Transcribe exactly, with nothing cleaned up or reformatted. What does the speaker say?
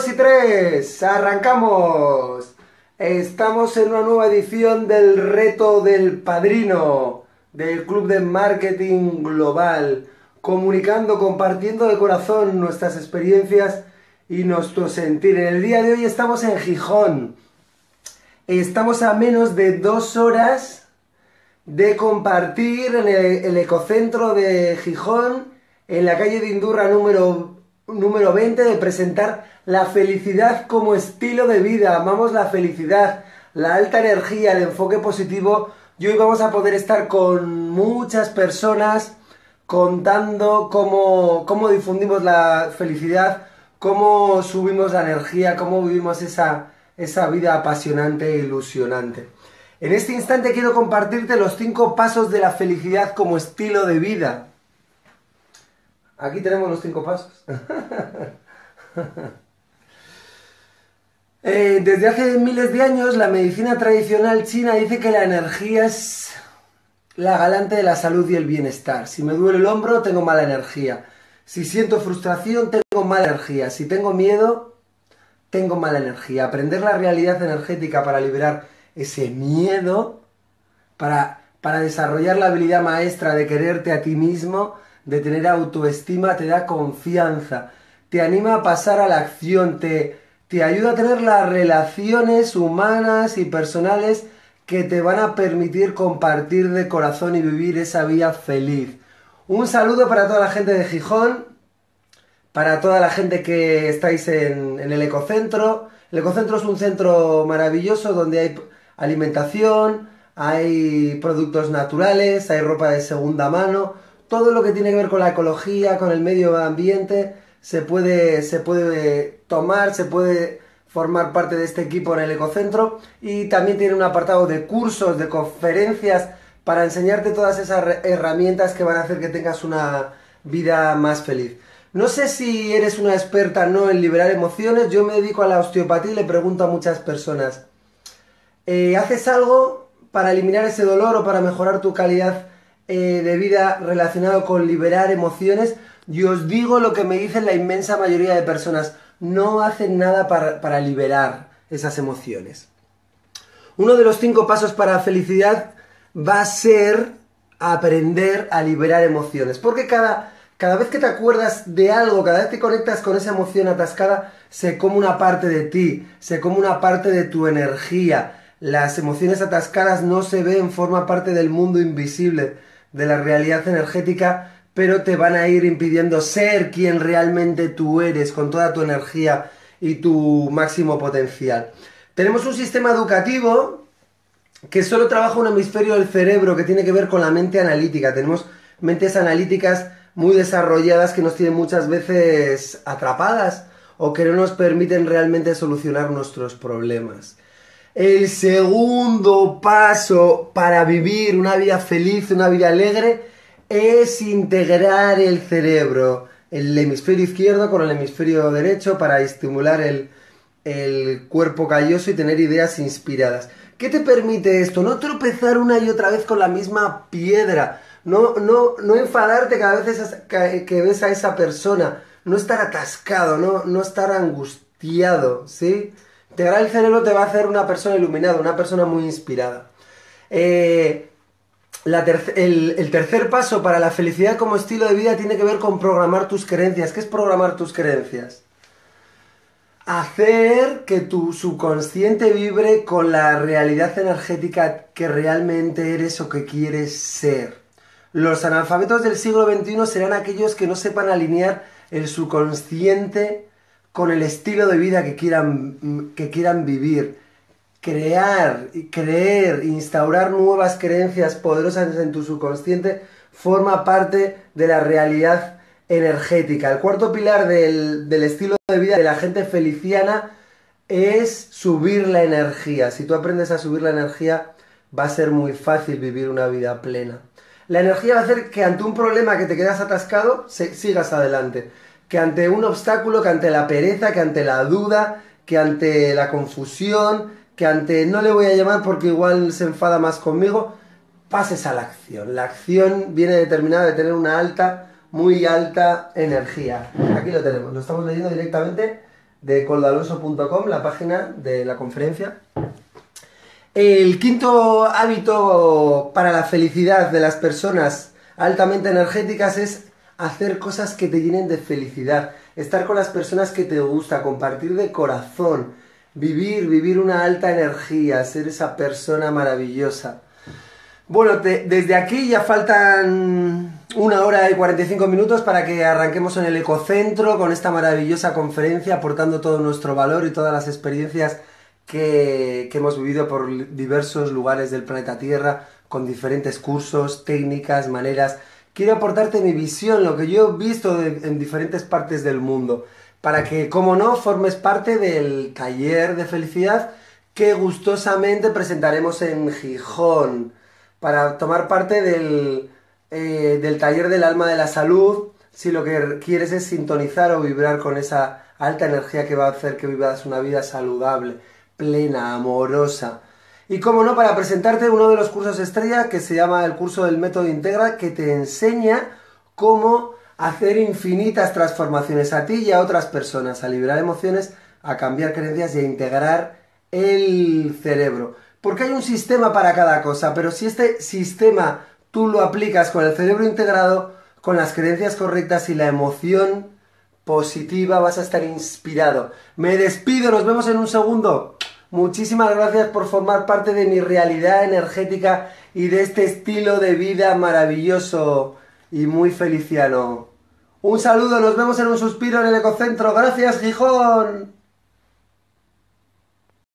dos y tres, arrancamos. Estamos en una nueva edición del reto del padrino del Club de Marketing Global, comunicando, compartiendo de corazón nuestras experiencias y nuestro sentir. En el día de hoy estamos en Gijón. Estamos a menos de dos horas de compartir en el, el Ecocentro de Gijón, en la calle Dindurra número, número veinte, de presentar la felicidad como estilo de vida. Amamos la felicidad, la alta energía, el enfoque positivo, y hoy vamos a poder estar con muchas personas contando cómo, cómo difundimos la felicidad, cómo subimos la energía, cómo vivimos esa, esa vida apasionante e ilusionante. En este instante quiero compartirte los cinco pasos de la felicidad como estilo de vida. Aquí tenemos los cinco pasos. eh, desde hace miles de años, la medicina tradicional china dice que la energía es la galante de la salud y el bienestar. Si me duele el hombro, tengo mala energía. Si siento frustración, tengo mala energía. Si tengo miedo, tengo mala energía. Aprender la realidad energética para liberar ese miedo, para, para desarrollar la habilidad maestra de quererte a ti mismo, de tener autoestima, te da confianza, te anima a pasar a la acción, te, te ayuda a tener las relaciones humanas y personales que te van a permitir compartir de corazón y vivir esa vida feliz. Un saludo para toda la gente de Gijón, para toda la gente que estáis en, en el Ecocentro. El Ecocentro es un centro maravilloso donde hay alimentación, hay productos naturales, hay ropa de segunda mano. Todo lo que tiene que ver con la ecología, con el medio ambiente, se puede, se puede tomar, se puede formar parte de este equipo en el Ecocentro. Y también tiene un apartado de cursos, de conferencias, para enseñarte todas esas herramientas que van a hacer que tengas una vida más feliz. No sé si eres una experta no en liberar emociones. Yo me dedico a la osteopatía y le pregunto a muchas personas, eh, ¿haces algo para eliminar ese dolor o para mejorar tu calidad Eh, de vida relacionado con liberar emociones? Y os digo lo que me dicen la inmensa mayoría de personas: no hacen nada para, para liberar esas emociones. Uno de los cinco pasos para felicidad va a ser aprender a liberar emociones, porque cada, cada vez que te acuerdas de algo, cada vez que conectas con esa emoción atascada, se come una parte de ti, se come una parte de tu energía. Las emociones atascadas no se ven, forman parte del mundo invisible, de la realidad energética, pero te van a ir impidiendo ser quien realmente tú eres, con toda tu energía y tu máximo potencial. Tenemos un sistema educativo que solo trabaja un hemisferio del cerebro que tiene que ver con la mente analítica. Tenemos mentes analíticas muy desarrolladas que nos tienen muchas veces atrapadas o que no nos permiten realmente solucionar nuestros problemas. El segundo paso para vivir una vida feliz, una vida alegre, es integrar el cerebro, el hemisferio izquierdo con el hemisferio derecho, para estimular el, el cuerpo calloso y tener ideas inspiradas. ¿Qué te permite esto? No tropezar una y otra vez con la misma piedra, no, no, no enfadarte cada vez que ves a esa persona, no estar atascado, no, no estar angustiado, ¿sí? Integrar el cerebro te va a hacer una persona iluminada, una persona muy inspirada. Eh, la ter el, el tercer paso para la felicidad como estilo de vida tiene que ver con programar tus creencias. ¿Qué es programar tus creencias? Hacer que tu subconsciente vibre con la realidad energética que realmente eres o que quieres ser. Los analfabetos del siglo veintiuno serán aquellos que no sepan alinear el subconsciente con el estilo de vida que quieran, que quieran vivir. Crear, creer, instaurar nuevas creencias poderosas en tu subconsciente forma parte de la realidad energética. El cuarto pilar del, del estilo de vida de la gente feliciana es subir la energía. Si tú aprendes a subir la energía, va a ser muy fácil vivir una vida plena. La energía va a hacer que ante un problema que te quedas atascado, se, sigas adelante. Que ante un obstáculo, que ante la pereza, que ante la duda, que ante la confusión, que ante no le voy a llamar porque igual se enfada más conmigo, pases a la acción. La acción viene determinada de tener una alta, muy alta energía. Aquí lo tenemos, lo estamos leyendo directamente de koldo alonso punto com, la página de la conferencia. El quinto hábito para la felicidad de las personas altamente energéticas es hacer cosas que te llenen de felicidad, estar con las personas que te gusta, compartir de corazón, vivir, vivir una alta energía, ser esa persona maravillosa. Bueno, te, desde aquí ya faltan una hora y cuarenta y cinco minutos para que arranquemos en el Ecocentro con esta maravillosa conferencia, aportando todo nuestro valor y todas las experiencias que, que hemos vivido por diversos lugares del planeta Tierra, con diferentes cursos, técnicas, maneras. Quiero aportarte mi visión, lo que yo he visto de, en diferentes partes del mundo, para que, como no, formes parte del taller de felicidad que gustosamente presentaremos en Gijón, para tomar parte del, eh, del taller del alma de la salud, si lo que quieres es sintonizar o vibrar con esa alta energía que va a hacer que vivas una vida saludable, plena, amorosa. Y como no, para presentarte uno de los cursos estrella, que se llama el curso del método Integra, que te enseña cómo hacer infinitas transformaciones a ti y a otras personas, a liberar emociones, a cambiar creencias y a integrar el cerebro. Porque hay un sistema para cada cosa, pero si este sistema tú lo aplicas con el cerebro integrado, con las creencias correctas y la emoción positiva, vas a estar inspirado. Me despido, nos vemos en un segundo. Muchísimas gracias por formar parte de mi realidad energética y de este estilo de vida maravilloso y muy feliciano. Un saludo, nos vemos en un suspiro en el Ecocentro. Gracias, Gijón.